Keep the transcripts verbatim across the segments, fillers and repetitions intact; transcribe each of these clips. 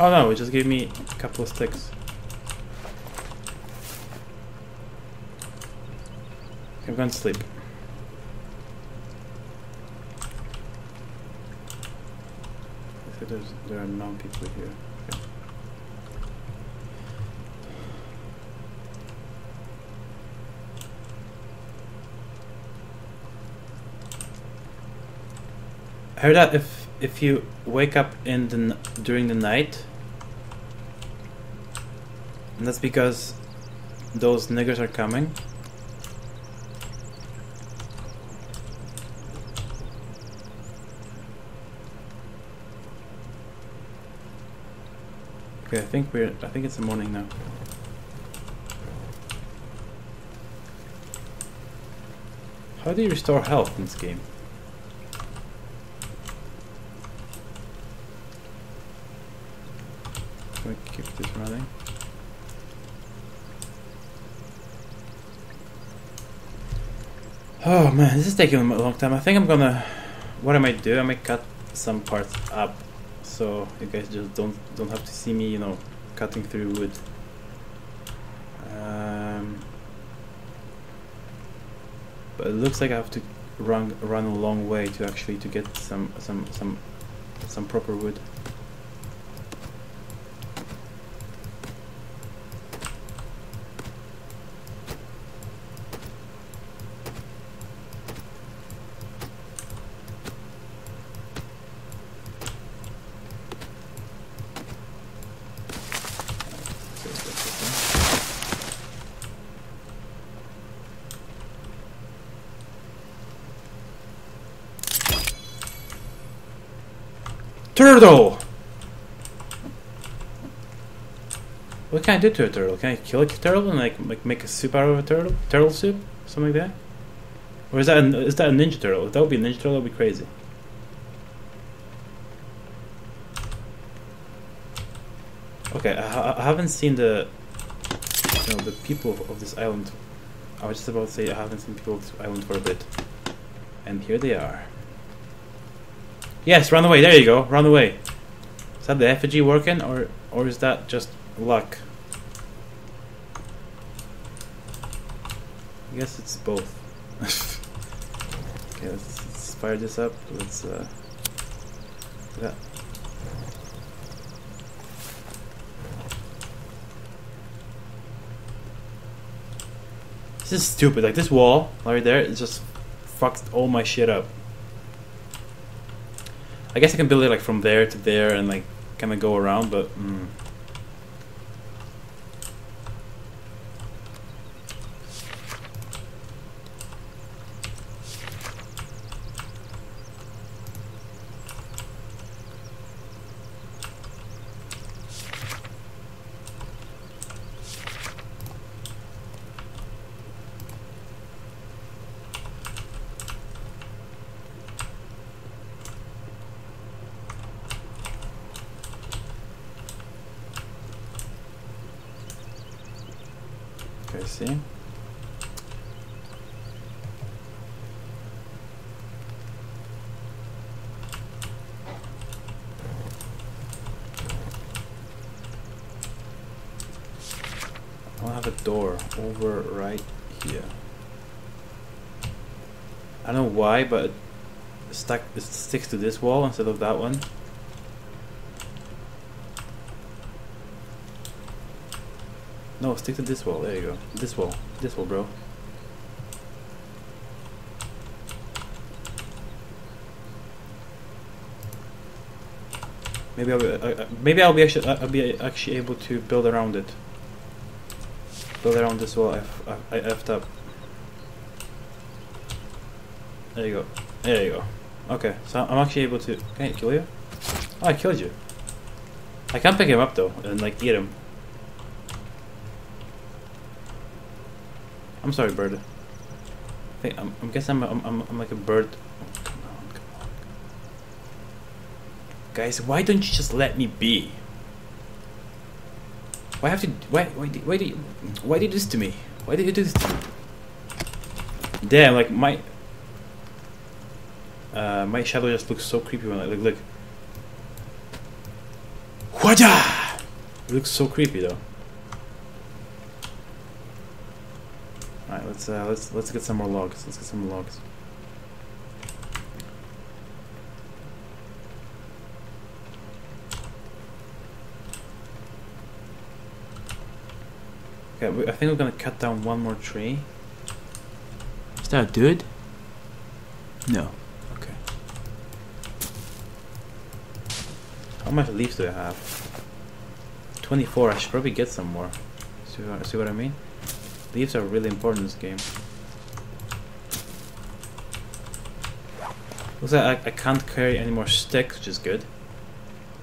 Oh no, it just gave me a couple of sticks. I'm going to sleep. I think there's, there are no people here. Okay. I heard that if if you wake up in the during the night, and that's because those niggers are coming. Okay, I think we're I think it's the morning now. How do you restore health in this game? We keep this running. Oh man, this is taking a long time. I think I'm gonna. What am I doing? I might cut some parts up, so you guys just don't don't have to see me, you know, cutting through wood. Um, but it looks like I have to run run a long way to actually to get some some some some proper wood. Turtle! What can I do to a turtle? Can I kill a turtle and like, like make a soup out of a turtle? Turtle soup? Something like that? Or is that a, is that a ninja turtle? If that would be a ninja turtle, that would be crazy. Okay, I, I haven't seen the you know, the people of this island. I was just about to say I haven't seen people of this island for a bit. And here they are. Yes, run away. There you go. Run away. Is that the effigy working, or or is that just luck? I guess it's both. Okay, let's, let's fire this up. Let's uh, do that. This is stupid. Like this wall right there, it just fucked all my shit up. I guess I can build it like from there to there and like kind of go around, but mm. see. I'll have a door over right here. I don't know why, but it stuck it sticks to this wall instead of that one. No, stick to this wall. There you go. This wall. This wall, bro. Maybe I'll be. Uh, maybe I'll be actually. Uh, I'll be actually able to build around it. Build around this wall. I, f I, I effed up. There you go. There you go. Okay, so I'm actually able to. Can I kill you? Oh, I killed you. I can't pick him up though and like eat him. I'm sorry, bird. I think I'm, I'm guess I'm, I'm I'm I'm like a bird. Oh, come on, come on. Guys, why don't you just let me be? Why have to? Why why do, why do you why did this to me? Why did you do this to me? Damn, like my uh my shadow just looks so creepy when I like look. Guaja! It looks so creepy though. Alright, let's uh, let's let's get some more logs. Let's get some logs. Okay, we, I think we're gonna cut down one more tree. Is that a dude? No. Okay. How much leaves do I have? twenty-four. I should probably get some more. See, see what I mean? Leaves are really important in this game. Looks like I, I can't carry any more sticks, which is good.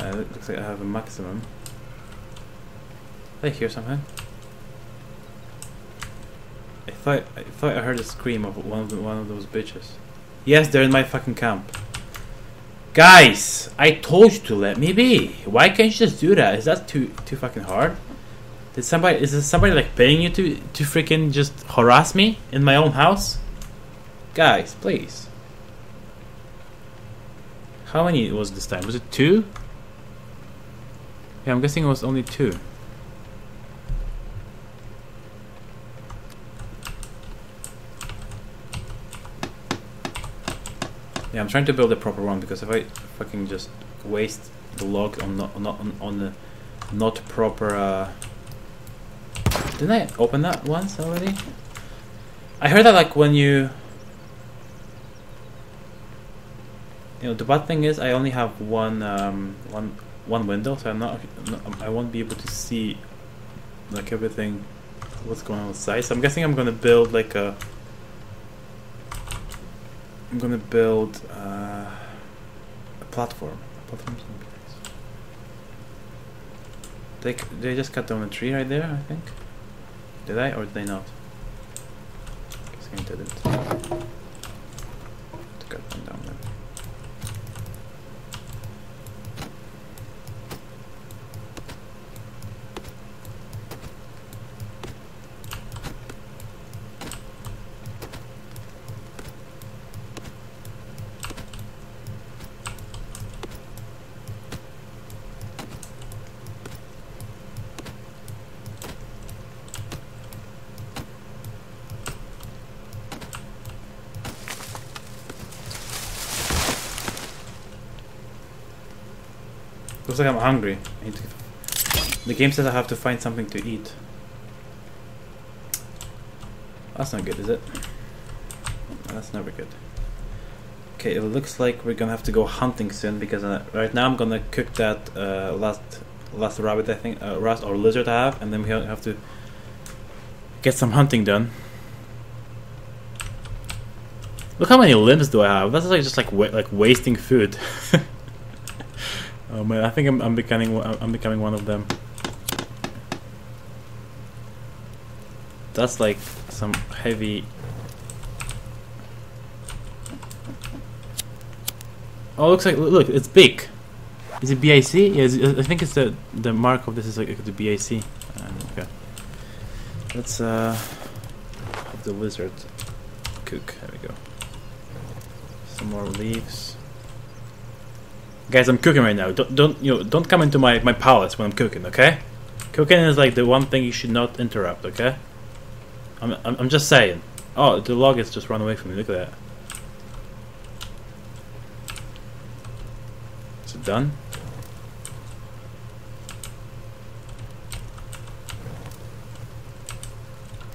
Uh, looks like I have a maximum. Did I hear something? I thought I thought I heard a scream of one of the, one of those bitches. Yes, they're in my fucking camp. Guys, I told you to let me be. Why can't you just do that? Is that too too fucking hard? Did somebody is this somebody like paying you to to freaking just harass me in my own house? Guys, please. How many was this time? Was it two? Yeah, I'm guessing it was only two. Yeah, I'm trying to build a proper one because if I fucking just waste the log on not on not on, on the not proper. Uh, Didn't I open that once already? I heard that like when you, you know, the bad thing is I only have one um, one one window, so I'm not I won't be able to see like everything what's going on outside. So I'm guessing I'm gonna build like a. I'm gonna build uh, a platform. A platform's gonna be nice. They c they just cut down a tree right there, I think. Did I or did they not? I guess I didn't. To cut one down there. Looks like I'm hungry. I need to the game says I have to find something to eat. That's not good, is it? That's never good. Okay, it looks like we're gonna have to go hunting soon because uh, right now I'm gonna cook that uh, last last rabbit I think, uh, rust or lizard I have, and then we have to get some hunting done. Look how many limbs do I have? That's like just like wa like wasting food. Oh man, I think I'm, I'm becoming I'm becoming one of them. That's like some heavy. Oh, looks like look, it's big. Is it B I C? Yeah, I think it's the the mark of this is like the B I C. Uh, okay. Let's uh have the lizard cook. There we go. Some more leaves. Guys, I'm cooking right now. Don't don't you know, don't come into my my palace when I'm cooking, okay? Cooking is like the one thing you should not interrupt, okay? I'm I'm, I'm just saying. Oh, the log has just run away from me. Look at that. Is it done?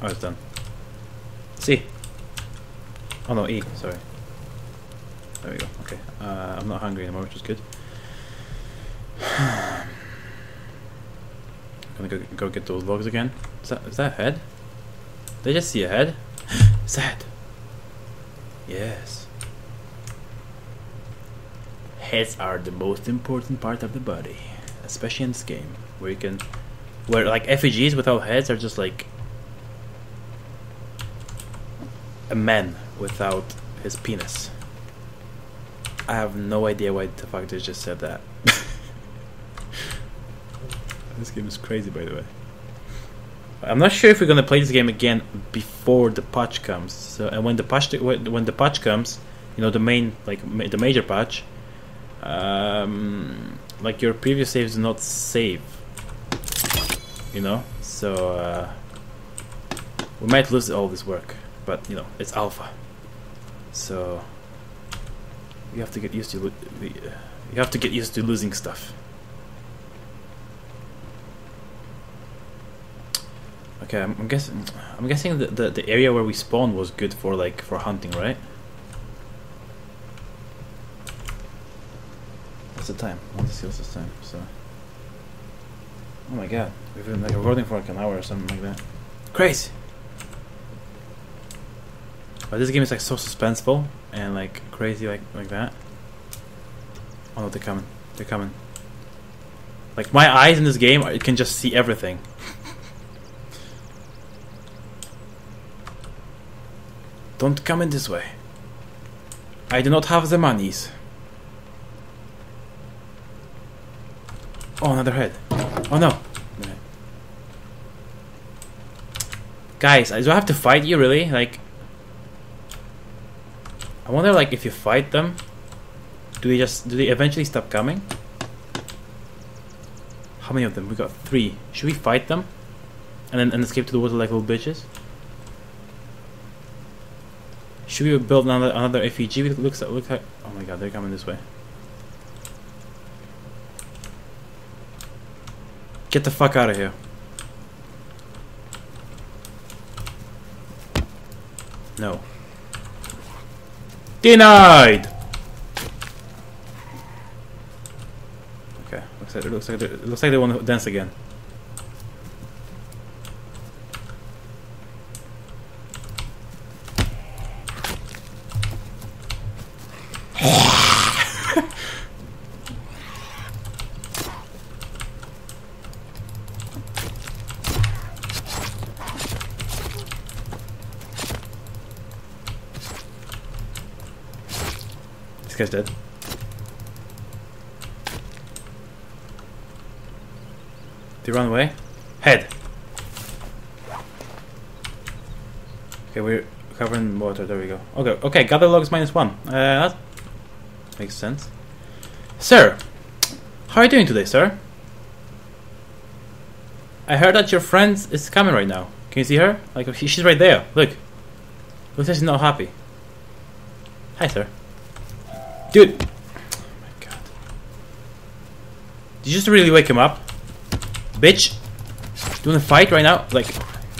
Oh, it's done. C. Oh no, E. Sorry. There we go. Okay, uh, I'm not hungry anymore, which is good. I'm gonna go, go get those logs again. Is that, is that a head? Did I just see a head? It's a head. Yes. Heads are the most important part of the body, especially in this game, where you can, where like effigies without heads are just like a man without his penis. I have no idea why the fuck they just said that. This game is crazy, by the way. I'm not sure if we're gonna play this game again before the patch comes. So, and when the patch when the patch comes, you know, the main like ma the major patch, um, like your previous saves do not save, you know, so uh, we might lose all this work, but you know, it's alpha, so you have to get used to lo you have to get used to losing stuff. Okay, I'm, I'm guessing I'm guessing the, the the area where we spawned was good for like for hunting, right? What's the time? I want to see what's the time. So, oh my god, we've been like recording for like an hour or something like that. Crazy! But this game is like so suspenseful and like crazy like like that. Oh no, they're coming! They're coming! Like my eyes in this game, it can just see everything. Don't come in this way. I do not have the monies. Oh, another head. Oh no. no. Guys, do I have to fight you really? Like, I wonder like if you fight them, do they just do they eventually stop coming? How many of them? We got three. Should we fight them? And then and escape to the water like little bitches? Should we build another another F E G? It looks like, looks like. Oh my god, they're coming this way. Get the fuck out of here. No. Denied. Okay, looks like it looks like it looks like they want to dance again. This guy's dead. They run away. Head. Okay, we're covering water. There we go. Okay, okay. Gather logs minus one. Uh, that makes sense. Sir, how are you doing today, sir? I heard that your friend is coming right now. Can you see her? Like she's right there. Look. Looks like she's not happy. Hi, sir. Dude! Oh my god. Did you just really wake him up? Bitch! Do you wanna fight right now? Like,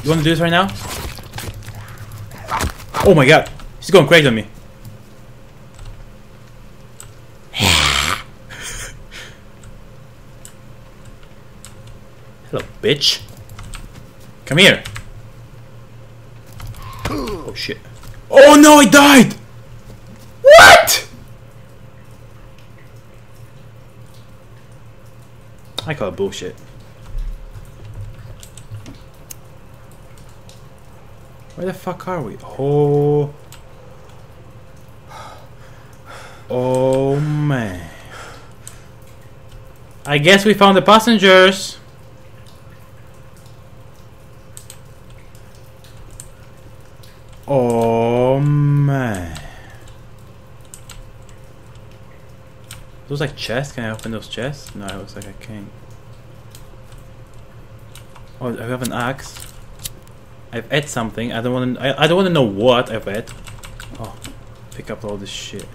you wanna do this right now? Oh my god! He's going crazy on me. Hello, bitch. Come here! Oh shit. Oh no, I died! I call it bullshit. Where the fuck are we? Oh. Oh man. I guess we found the passengers. Oh man. Those like chests? Can I open those chests? No, it looks like I can't. Oh, I have an axe. I've ate something. I don't want to. I, I don't want to know what I've ate. Oh, pick up all this shit.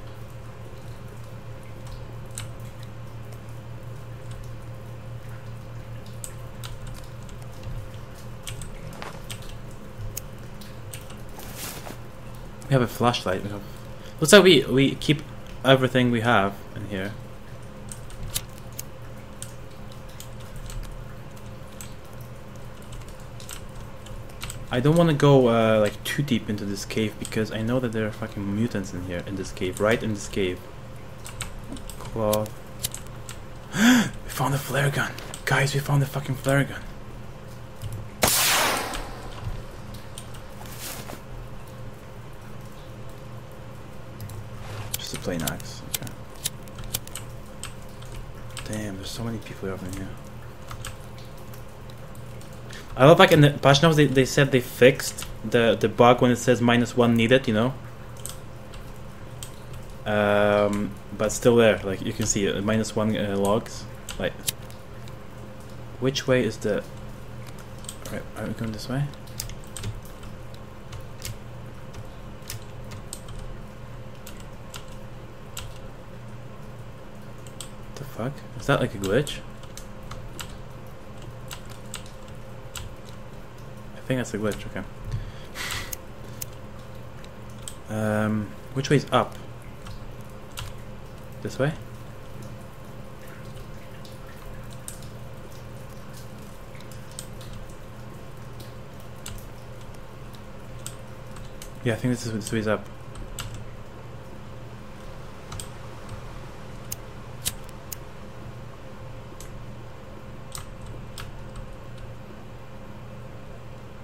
We have a flashlight. We have. Looks like we we keep everything we have in here. I don't want to go uh, like too deep into this cave because I know that there are fucking mutants in here, in this cave, right in this cave. Claw. We found a flare gun, guys. We found a fucking flare gun. Just a plain axe. Okay. Damn, there's so many people over here. I love like in the patch notes they, they said they fixed the, the bug when it says minus one needed, you know? Um, but still there, like you can see it, minus one uh, logs. Like, which way is the... Right, are we going this way? What the fuck? Is that like a glitch? I think that's a glitch, okay. Um, which way is up? This way? Yeah, I think this is this way is up.